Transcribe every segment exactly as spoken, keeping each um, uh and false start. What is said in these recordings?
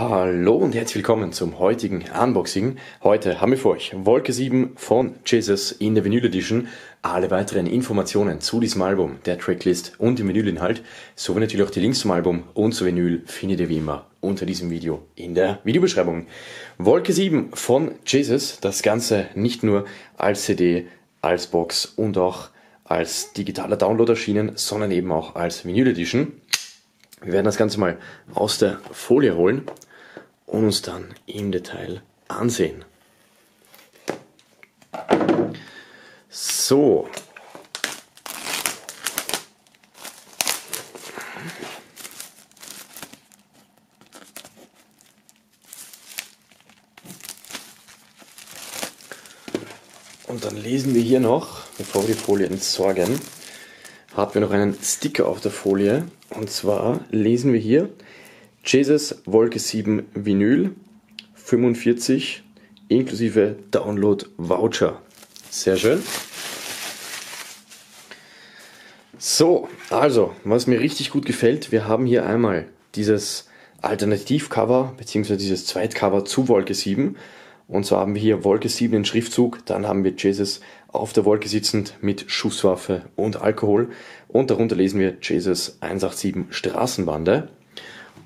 Hallo und herzlich willkommen zum heutigen Unboxing. Heute haben wir für euch Wolke sieben von Gzuz in der Vinyl Edition. Alle weiteren Informationen zu diesem Album, der Tracklist und dem Vinylinhalt, sowie natürlich auch die Links zum Album und zu Vinyl findet ihr wie immer unter diesem Video in der Videobeschreibung. Wolke sieben von Gzuz, das Ganze nicht nur als C D, als Box und auch als digitaler Download erschienen, sondern eben auch als Vinyl Edition. Wir werden das Ganze mal aus der Folie holen und uns dann im Detail ansehen. So. Und dann lesen wir hier noch, bevor wir die Folie entsorgen, haben wir noch einen Sticker auf der Folie. Und zwar lesen wir hier Gzuz Wolke sieben Vinyl fünfundvierzig inklusive Download Voucher. Sehr schön. So, also, was mir richtig gut gefällt, wir haben hier einmal dieses Alternativcover bzw. dieses Zweitcover zu Wolke sieben. Und zwar haben wir hier Wolke sieben in Schriftzug, dann haben wir Gzuz auf der Wolke sitzend mit Schusswaffe und Alkohol. Und darunter lesen wir Gzuz eins acht sieben Straßenbande.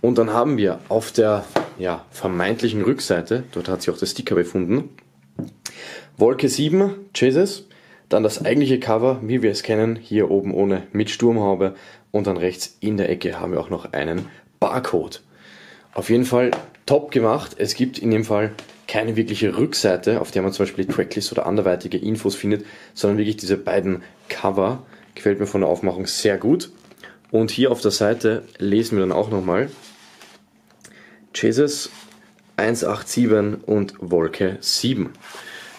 Und dann haben wir auf der ja, vermeintlichen Rückseite, dort hat sich auch der Sticker befunden, Wolke sieben, Gzuz, dann das eigentliche Cover, wie wir es kennen, hier oben ohne mit Sturmhaube. Und dann rechts in der Ecke haben wir auch noch einen Barcode. Auf jeden Fall top gemacht. Es gibt in dem Fall keine wirkliche Rückseite, auf der man zum Beispiel die Tracklist oder anderweitige Infos findet, sondern wirklich diese beiden Cover. Gefällt mir von der Aufmachung sehr gut. Und hier auf der Seite lesen wir dann auch nochmal Gzuz eins acht sieben und Wolke sieben.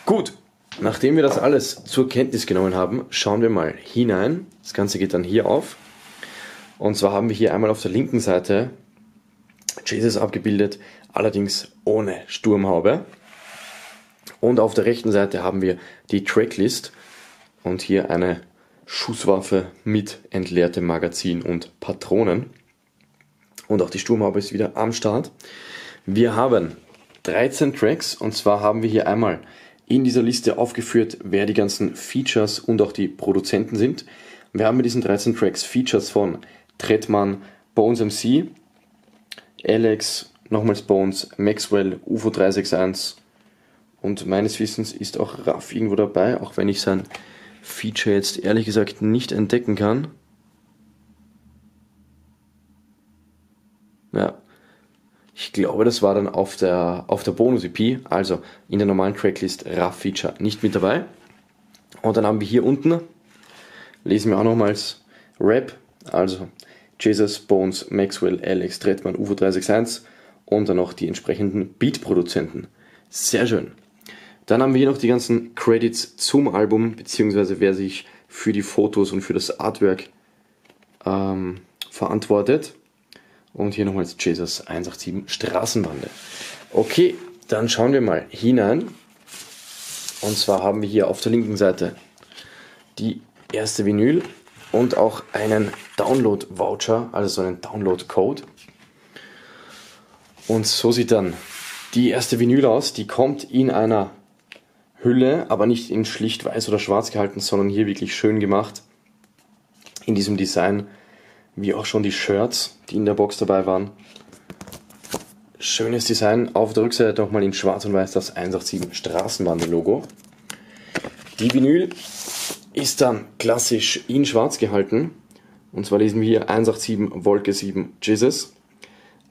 Gut, nachdem wir das alles zur Kenntnis genommen haben, schauen wir mal hinein. Das Ganze geht dann hier auf. Und zwar haben wir hier einmal auf der linken Seite Gzuz abgebildet, allerdings ohne Sturmhaube. Und auf der rechten Seite haben wir die Tracklist und hier eine Schusswaffe mit entleertem Magazin und Patronen. Und auch die Sturmhaube ist wieder am Start. Wir haben dreizehn Tracks und zwar haben wir hier einmal in dieser Liste aufgeführt, wer die ganzen Features und auch die Produzenten sind. Wir haben mit diesen dreizehn Tracks Features von Trettmann, Bones M C, Alex, nochmals Bones, Maxwell, U F O drei sechs eins und meines Wissens ist auch Raff irgendwo dabei, auch wenn ich sein Feature jetzt ehrlich gesagt nicht entdecken kann. Ja, ich glaube, das war dann auf der, auf der Bonus-E P, also in der normalen Tracklist Raff-Feature nicht mit dabei. Und dann haben wir hier unten, lesen wir auch nochmals Rap, also Gzuz, Bones, Maxwell, Alex, Trettmann, U F O drei sechs eins und dann noch die entsprechenden Beat-Produzenten. Sehr schön. Dann haben wir hier noch die ganzen Credits zum Album, beziehungsweise wer sich für die Fotos und für das Artwork ähm, verantwortet. Und hier nochmals Gzuz eins acht sieben Straßenbande. Okay, dann schauen wir mal hinein. Und zwar haben wir hier auf der linken Seite die erste Vinyl. Und auch einen Download-Voucher, also so einen Download-Code. Und so sieht dann die erste Vinyl aus. Die kommt in einer Hülle, aber nicht in schlicht weiß oder schwarz gehalten, sondern hier wirklich schön gemacht. In diesem Design, wie auch schon die Shirts, die in der Box dabei waren. Schönes Design. Auf der Rückseite nochmal in schwarz und weiß das eins acht sieben Straßenbande-Logo. Die Vinyl ist dann klassisch in schwarz gehalten. Und zwar lesen wir hier eins acht sieben, Wolke sieben, Gzuz.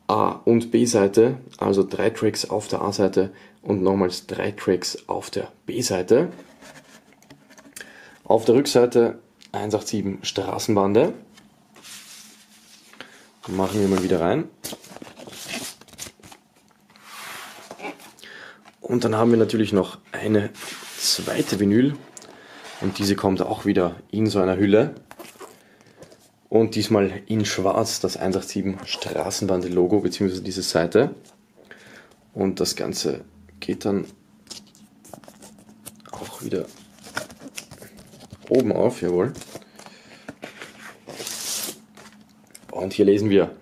A- und B-Seite, also drei Tracks auf der A-Seite und nochmals drei Tracks auf der B-Seite. Auf der Rückseite eins acht sieben Straßenbande. Machen wir mal wieder rein. Und dann haben wir natürlich noch eine zweite Vinyl. Und diese kommt auch wieder in so einer Hülle. Und diesmal in schwarz das eins acht sieben Straßenbande-Logo bzw. diese Seite. Und das Ganze geht dann auch wieder oben auf, jawohl. Und hier lesen wir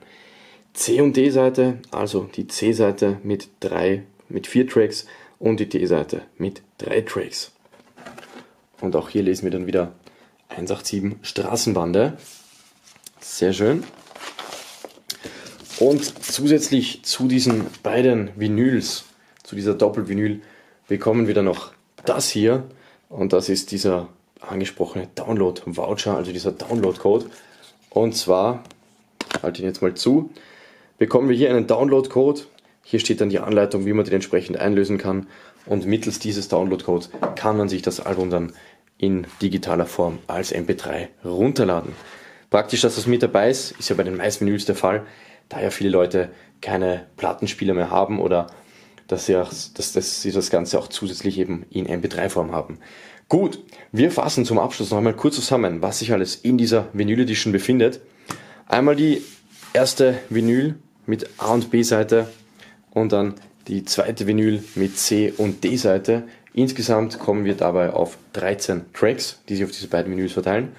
C- und D-Seite, also die C-Seite mit drei, mit vier Tracks und die D-Seite mit drei Tracks. Und auch hier lesen wir dann wieder eins acht sieben Straßenbande. Sehr schön. Und zusätzlich zu diesen beiden Vinyls, zu dieser Doppelvinyl, bekommen wir dann noch das hier. Und das ist dieser angesprochene Download-Voucher, also dieser Download-Code. Und zwar, ich halte ihn jetzt mal zu, bekommen wir hier einen Download-Code. Hier steht dann die Anleitung, wie man den entsprechend einlösen kann. Und mittels dieses Download-Codes kann man sich das Album dann in digitaler Form als M P drei runterladen. Praktisch, dass das mit dabei ist, ist ja bei den meisten Vinyls der Fall, da ja viele Leute keine Plattenspieler mehr haben oder dass sie, auch, dass, dass sie das Ganze auch zusätzlich eben in M P drei Form haben. Gut, wir fassen zum Abschluss noch einmal kurz zusammen, was sich alles in dieser Vinyl Edition befindet. Einmal die erste Vinyl mit A- und B-Seite und dann die zweite Vinyl mit C- und D-Seite. Insgesamt kommen wir dabei auf dreizehn Tracks, die sich auf diese beiden Vinyls verteilen.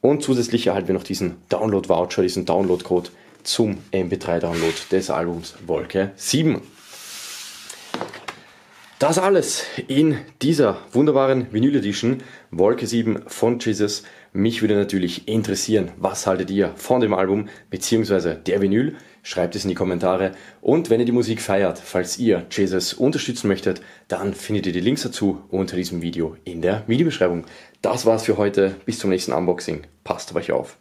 Und zusätzlich erhalten wir noch diesen Download-Voucher, diesen Download-Code zum M P drei Download des Albums Wolke sieben. Das alles in dieser wunderbaren Vinyl Edition Wolke sieben von Gzuz. Mich würde natürlich interessieren, was haltet ihr von dem Album bzw. der Vinyl? Schreibt es in die Kommentare. Und wenn ihr die Musik feiert, falls ihr Gzuz unterstützen möchtet, dann findet ihr die Links dazu unter diesem Video in der Videobeschreibung. Das war's für heute. Bis zum nächsten Unboxing. Passt auf euch auf.